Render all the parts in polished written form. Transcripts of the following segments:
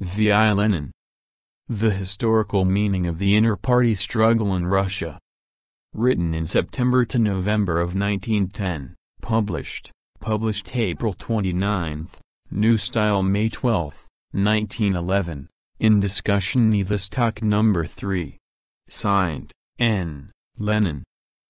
V.I. Lenin. The Historical Meaning of the Inner Party Struggle in Russia. Written in September to November of 1910, published April 29, New Style May 12, 1911, in Diskussionny Listok No. 3. Signed, N. Lenin.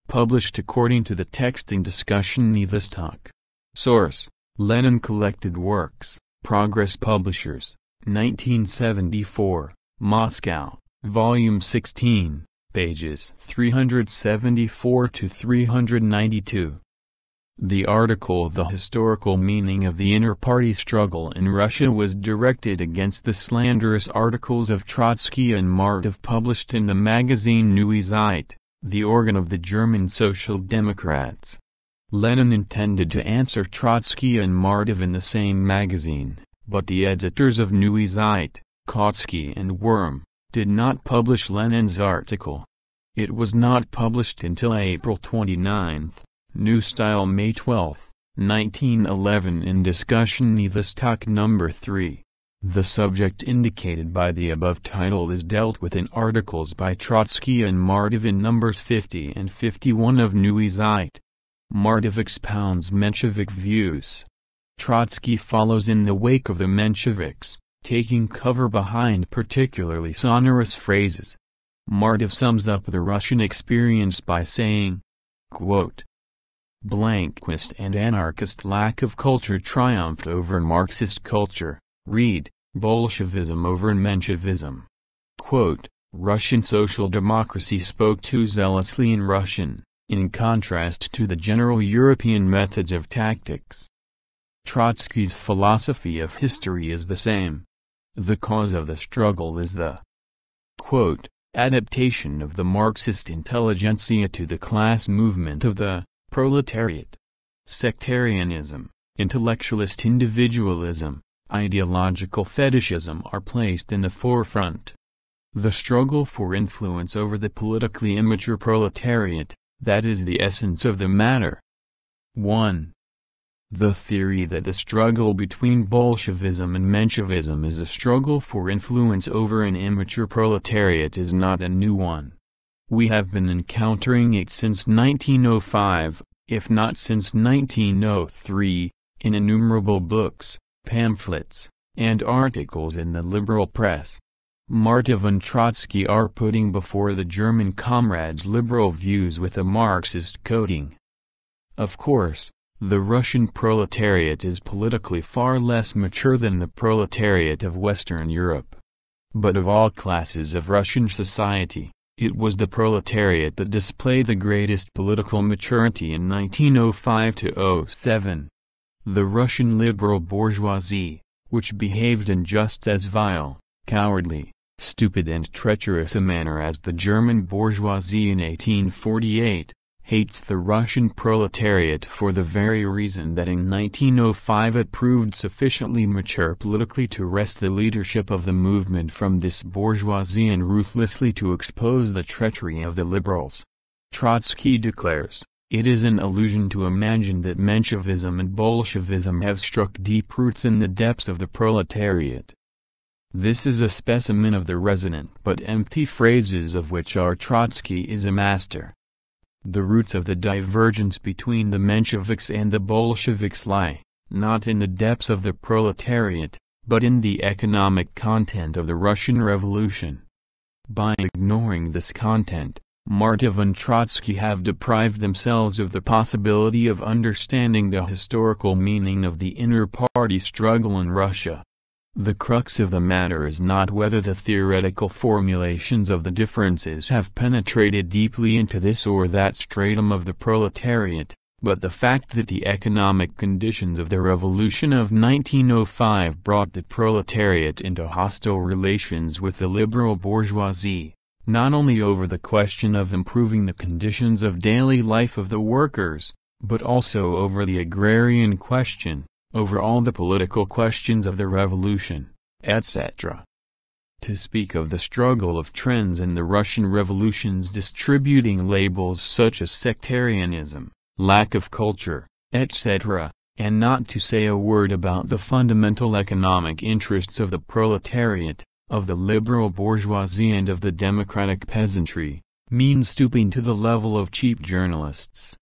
Published according to the text in Diskussionny Listok. Source, Lenin Collected Works, Progress Publishers, 1974, Moscow, Volume 16, pages 374 to 392. The article The Historical Meaning of the Inner Party Struggle in Russia was directed against the slanderous articles of Trotsky and Martov published in the magazine Neue Zeit, the organ of the German Social Democrats. Lenin intended to answer Trotsky and Martov in the same magazine, but the editors of Neue Zeit, Kautsky and Worm, did not publish Lenin's article. It was not published until April 29, New Style May 12, 1911 in Diskussionny Listok No. 3. The subject indicated by the above title is dealt with in articles by Trotsky and Martov in numbers 50 and 51 of Neue Zeit. Martov expounds Menshevik views. Trotsky follows in the wake of the Mensheviks, taking cover behind particularly sonorous phrases. Martov sums up the Russian experience by saying, quote, Blanquist and anarchist lack of culture triumphed over Marxist culture, read, Bolshevism over Menshevism. Quote, Russian social democracy spoke too zealously in Russian, in contrast to the general European methods of tactics. Trotsky's philosophy of history is the same. The cause of the struggle is the quote, adaptation of the Marxist intelligentsia to the class movement of the proletariat. Sectarianism, intellectualist individualism, ideological fetishism are placed in the forefront. The struggle for influence over the politically immature proletariat, that is the essence of the matter. 1. The theory that the struggle between Bolshevism and Menshevism is a struggle for influence over an immature proletariat is not a new one. We have been encountering it since 1905, if not since 1903, in innumerable books, pamphlets, and articles in the liberal press. Martov and Trotsky are putting before the German comrades liberal views with a Marxist coating. Of course, the Russian proletariat is politically far less mature than the proletariat of Western Europe. But of all classes of Russian society, it was the proletariat that displayed the greatest political maturity in 1905–07. The Russian liberal bourgeoisie, which behaved in just as vile, cowardly, stupid and treacherous a manner as the German bourgeoisie in 1848, hates the Russian proletariat for the very reason that in 1905 it proved sufficiently mature politically to wrest the leadership of the movement from this bourgeoisie and ruthlessly to expose the treachery of the liberals. Trotsky declares, it is an illusion to imagine that Menshevism and Bolshevism have struck deep roots in the depths of the proletariat. This is a specimen of the resonant but empty phrases of which our Trotsky is a master. The roots of the divergence between the Mensheviks and the Bolsheviks lie, not in the depths of the proletariat, but in the economic content of the Russian Revolution. By ignoring this content, Martov and Trotsky have deprived themselves of the possibility of understanding the historical meaning of the inner party struggle in Russia. The crux of the matter is not whether the theoretical formulations of the differences have penetrated deeply into this or that stratum of the proletariat, but the fact that the economic conditions of the revolution of 1905 brought the proletariat into hostile relations with the liberal bourgeoisie, not only over the question of improving the conditions of daily life of the workers, but also over the agrarian question, over all the political questions of the revolution, etc. To speak of the struggle of trends in the Russian revolutions distributing labels such as sectarianism, lack of culture, etc., and not to say a word about the fundamental economic interests of the proletariat, of the liberal bourgeoisie and of the democratic peasantry, means stooping to the level of cheap journalists.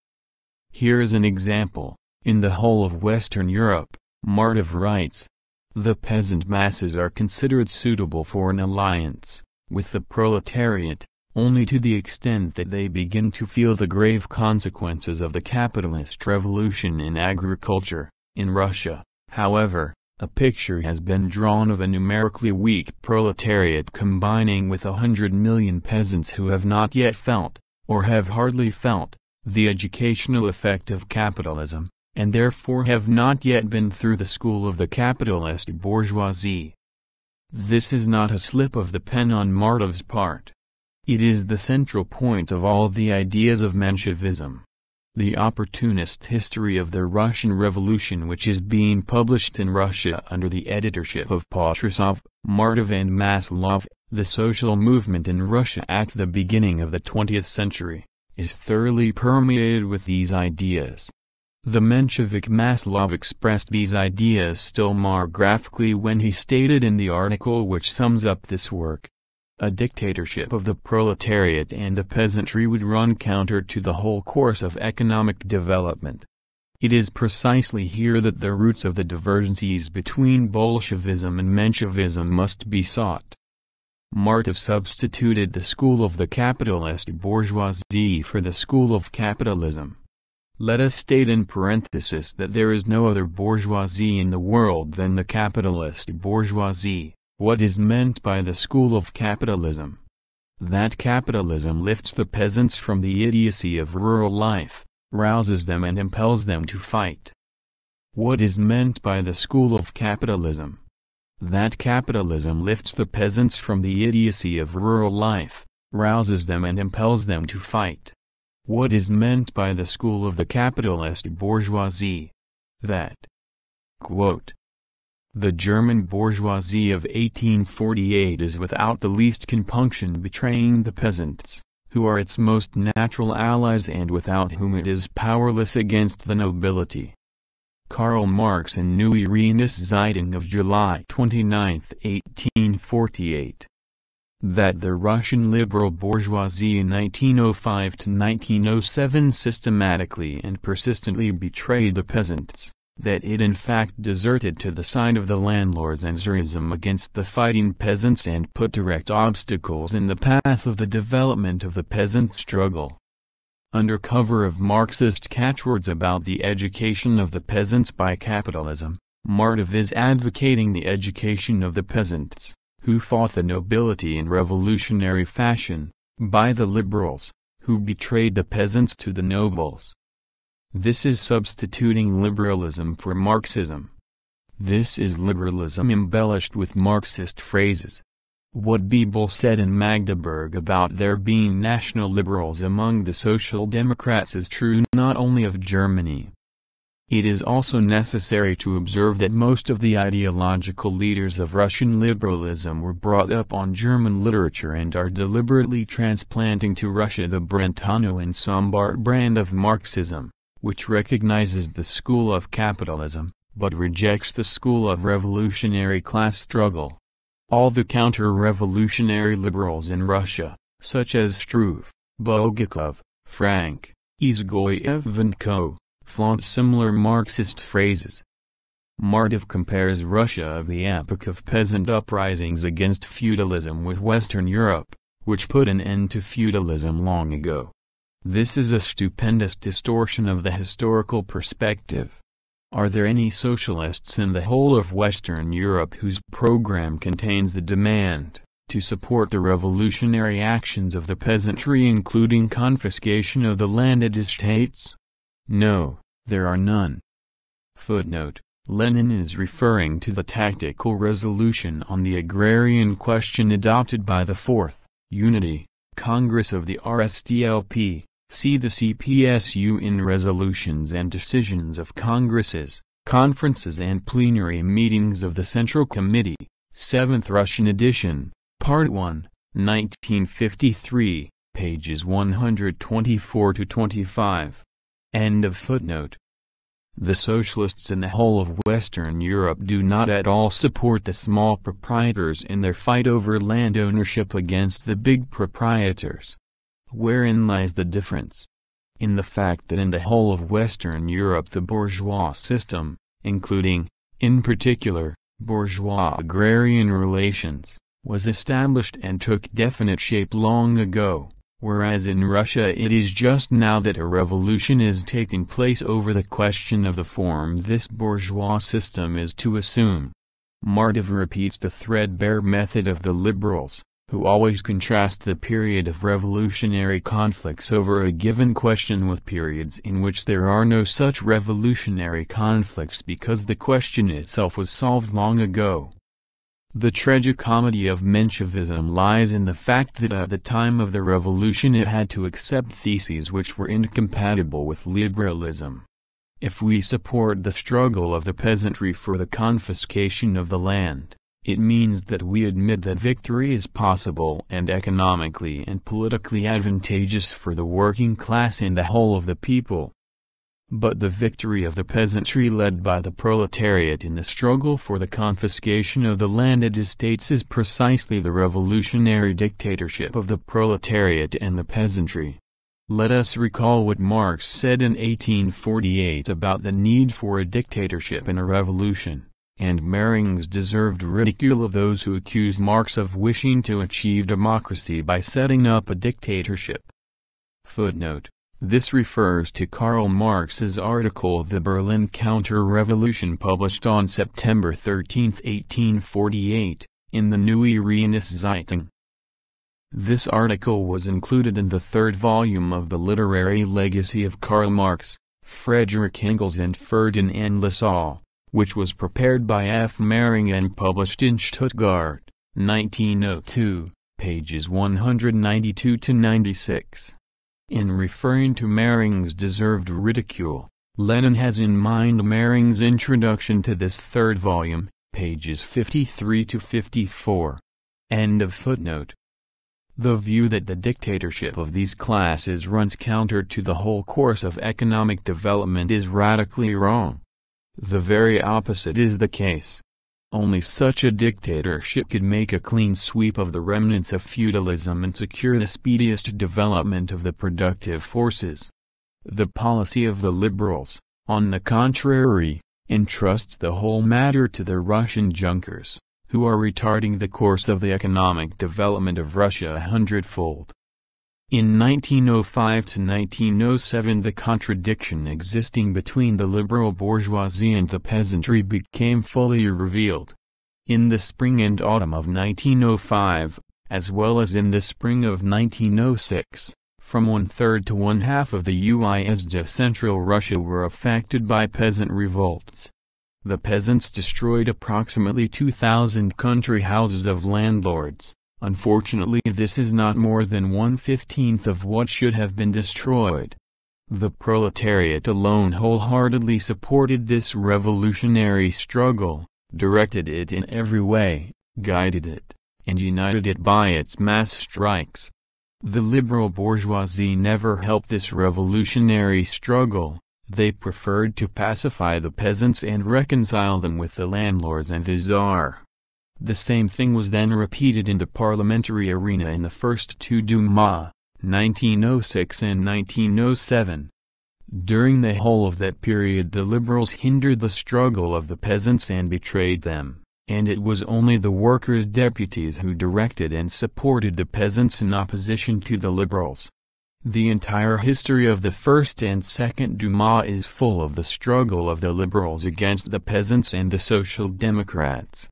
Here is an example. In the whole of Western Europe, Martov writes, the peasant masses are considered suitable for an alliance with the proletariat, only to the extent that they begin to feel the grave consequences of the capitalist revolution in agriculture. In Russia, however, a picture has been drawn of a numerically weak proletariat combining with 100 million peasants who have not yet felt, or have hardly felt, the educational effect of capitalism, and therefore have not yet been through the school of the capitalist bourgeoisie. This is not a slip of the pen on Martov's part. It is the central point of all the ideas of Menshevism. The opportunist history of the Russian Revolution, which is being published in Russia under the editorship of Potresov, Martov and Maslov, the social movement in Russia at the beginning of the 20th century, is thoroughly permeated with these ideas. The Menshevik Maslov expressed these ideas still more graphically when he stated in the article which sums up this work, a dictatorship of the proletariat and the peasantry would run counter to the whole course of economic development. It is precisely here that the roots of the divergencies between Bolshevism and Menshevism must be sought. Martov substituted the school of the capitalist bourgeoisie for the school of capitalism. Let us state in parenthesis that there is no other bourgeoisie in the world than the capitalist bourgeoisie. What is meant by the school of capitalism? That capitalism lifts the peasants from the idiocy of rural life, rouses them and impels them to fight. What is meant by the school of capitalism? That capitalism lifts the peasants from the idiocy of rural life, rouses them and impels them to fight. What is meant by the school of the capitalist bourgeoisie? That, quote, the German bourgeoisie of 1848 is without the least compunction betraying the peasants, who are its most natural allies and without whom it is powerless against the nobility. Karl Marx in Neue Rheinische Zeitung of July 29, 1848. That the Russian liberal bourgeoisie in 1905–1907 systematically and persistently betrayed the peasants, that it in fact deserted to the side of the landlords and Tsarism against the fighting peasants and put direct obstacles in the path of the development of the peasant struggle. Under cover of Marxist catchwords about the education of the peasants by capitalism, Martov is advocating the education of the peasants, who fought the nobility in revolutionary fashion, by the liberals, who betrayed the peasants to the nobles. This is substituting liberalism for Marxism. This is liberalism embellished with Marxist phrases. What Bebel said in Magdeburg about there being national liberals among the Social Democrats is true not only of Germany. It is also necessary to observe that most of the ideological leaders of Russian liberalism were brought up on German literature and are deliberately transplanting to Russia the Brentano and Sombart brand of Marxism, which recognizes the school of capitalism, but rejects the school of revolutionary class struggle. All the counter-revolutionary liberals in Russia, such as Struve, Bogakov, Frank, Izgoyev and co., flaunt similar Marxist phrases. Martov compares Russia of the epoch of peasant uprisings against feudalism with Western Europe, which put an end to feudalism long ago. This is a stupendous distortion of the historical perspective. Are there any socialists in the whole of Western Europe whose program contains the demand to support the revolutionary actions of the peasantry, including confiscation of the landed estates? No, there are none. Footnote: Lenin is referring to the tactical resolution on the agrarian question adopted by the Fourth Unity Congress of the RSDLP. See the CPSU in resolutions and decisions of congresses, conferences and plenary meetings of the Central Committee, 7th Russian edition, Part 1, 1953, pages 124–25. End of footnote. The socialists in the whole of Western Europe do not at all support the small proprietors in their fight over land ownership against the big proprietors. Wherein lies the difference? In the fact that in the whole of Western Europe the bourgeois system, including, in particular, bourgeois-agrarian relations, was established and took definite shape long ago, whereas in Russia it is just now that a revolution is taking place over the question of the form this bourgeois system is to assume. Martov repeats the threadbare method of the liberals, who always contrast the period of revolutionary conflicts over a given question with periods in which there are no such revolutionary conflicts because the question itself was solved long ago. The tragicomedy of Menshevism lies in the fact that at the time of the revolution it had to accept theses which were incompatible with liberalism. If we support the struggle of the peasantry for the confiscation of the land, it means that we admit that victory is possible and economically and politically advantageous for the working class and the whole of the people. But the victory of the peasantry led by the proletariat in the struggle for the confiscation of the landed estates is precisely the revolutionary dictatorship of the proletariat and the peasantry. Let us recall what Marx said in 1848 about the need for a dictatorship in a revolution. And Mering's deserved ridicule of those who accuse Marx of wishing to achieve democracy by setting up a dictatorship. Footnote. This refers to Karl Marx's article The Berlin Counter-Revolution published on September 13, 1848, in the Neue Rheinische Zeitung. This article was included in the third volume of the Literary Legacy of Karl Marx, Frederick Engels and Ferdinand Lassalle, which was prepared by F. Mering and published in Stuttgart, 1902, pages 192–96. In referring to Mering's deserved ridicule, Lenin has in mind Mering's introduction to this third volume, pages 53–54. End of footnote. The view that the dictatorship of these classes runs counter to the whole course of economic development is radically wrong. The very opposite is the case. Only such a dictatorship could make a clean sweep of the remnants of feudalism and secure the speediest development of the productive forces. The policy of the liberals, on the contrary, entrusts the whole matter to the Russian junkers, who are retarding the course of the economic development of Russia 100-fold. In 1905–1907 the contradiction existing between the liberal bourgeoisie and the peasantry became fully revealed. In the spring and autumn of 1905, as well as in the spring of 1906, from 1/3 to 1/2 of the UIs of Central Russia were affected by peasant revolts. The peasants destroyed approximately 2,000 country houses of landlords. Unfortunately, this is not more than 1/15 of what should have been destroyed. The proletariat alone wholeheartedly supported this revolutionary struggle, directed it in every way, guided it, and united it by its mass strikes. The liberal bourgeoisie never helped this revolutionary struggle. They preferred to pacify the peasants and reconcile them with the landlords and the Tsar. The same thing was then repeated in the parliamentary arena in the first two Duma, 1906 and 1907. During the whole of that period the liberals hindered the struggle of the peasants and betrayed them, and it was only the workers' deputies who directed and supported the peasants in opposition to the liberals. The entire history of the first and second Duma is full of the struggle of the liberals against the peasants and the Social Democrats.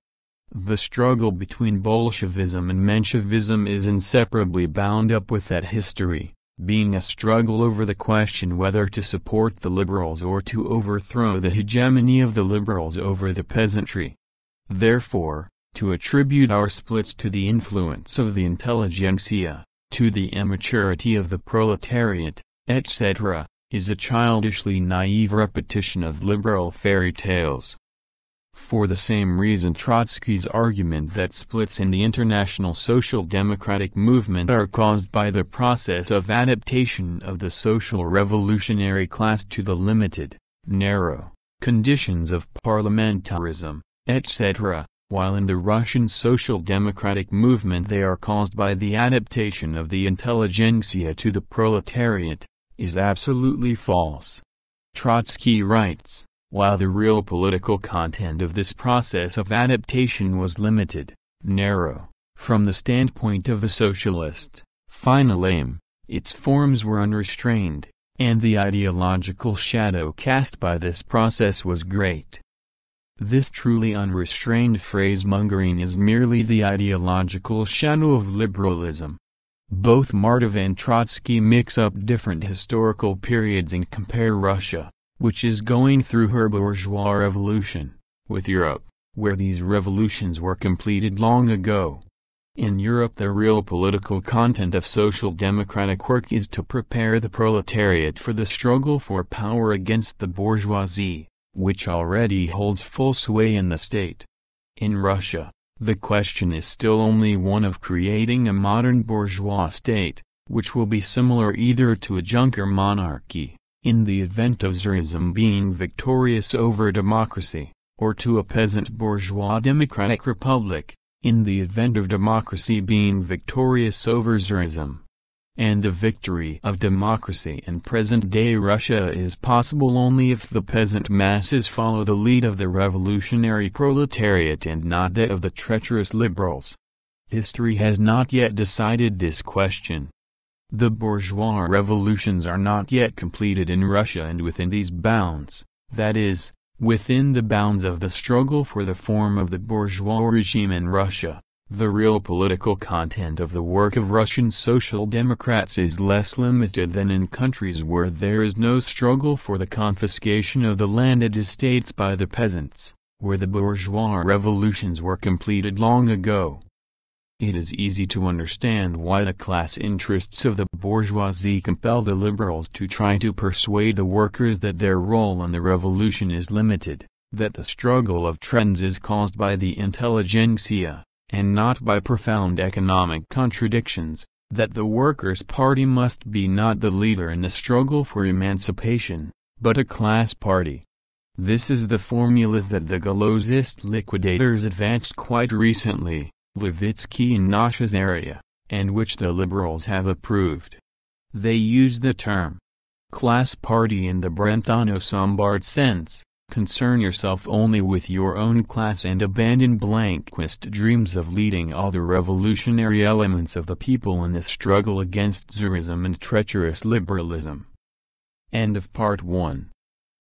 The struggle between Bolshevism and Menshevism is inseparably bound up with that history, being a struggle over the question whether to support the liberals or to overthrow the hegemony of the liberals over the peasantry. Therefore, to attribute our splits to the influence of the intelligentsia, to the immaturity of the proletariat, etc., is a childishly naive repetition of liberal fairy tales. For the same reason Trotsky's argument that splits in the international social democratic movement are caused by the process of adaptation of the social revolutionary class to the limited, narrow, conditions of parliamentarism, etc., while in the Russian social democratic movement they are caused by the adaptation of the intelligentsia to the proletariat, is absolutely false. Trotsky writes, while the real political content of this process of adaptation was limited, narrow, from the standpoint of a socialist, final aim, its forms were unrestrained, and the ideological shadow cast by this process was great. This truly unrestrained phrase-mongering is merely the ideological shadow of liberalism. Both Martov and Trotsky mix up different historical periods and compare Russia, which is going through her bourgeois revolution, with Europe, where these revolutions were completed long ago. In Europe the real political content of social democratic work is to prepare the proletariat for the struggle for power against the bourgeoisie, which already holds full sway in the state. In Russia, the question is still only one of creating a modern bourgeois state, which will be similar either to a junker monarchy, in the event of Tsarism being victorious over democracy, or to a peasant bourgeois democratic republic, in the event of democracy being victorious over Tsarism. And the victory of democracy in present-day Russia is possible only if the peasant masses follow the lead of the revolutionary proletariat and not that of the treacherous liberals. History has not yet decided this question. The bourgeois revolutions are not yet completed in Russia, and within these bounds, that is, within the bounds of the struggle for the form of the bourgeois regime in Russia, the real political content of the work of Russian social democrats is less limited than in countries where there is no struggle for the confiscation of the landed estates by the peasants, where the bourgeois revolutions were completed long ago. It is easy to understand why the class interests of the bourgeoisie compel the liberals to try to persuade the workers that their role in the revolution is limited, that the struggle of trends is caused by the intelligentsia, and not by profound economic contradictions, that the Workers' Party must be not the leader in the struggle for emancipation, but a class party. This is the formula that the Golosist liquidators advanced quite recently, Levitsky and Nasha's area, and which the liberals have approved. They use the term class party in the Brentano Sombart sense, concern yourself only with your own class and abandon Blanquist dreams of leading all the revolutionary elements of the people in the struggle against Tsarism and treacherous liberalism. End of Part 1.